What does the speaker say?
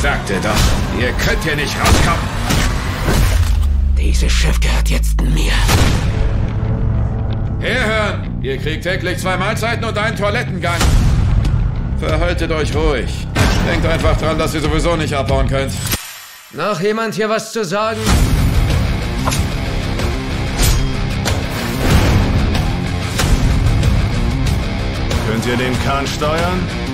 sagte doch, ihr könnt hier nicht rauskommen. Dieses Schiff gehört jetzt mir. Herhören, ihr kriegt täglich 2 Mahlzeiten und einen Toilettengang. Verhaltet euch ruhig. Denkt einfach dran, dass ihr sowieso nicht abbauen könnt. Noch jemand hier was zu sagen? Könnt ihr den Kahn steuern?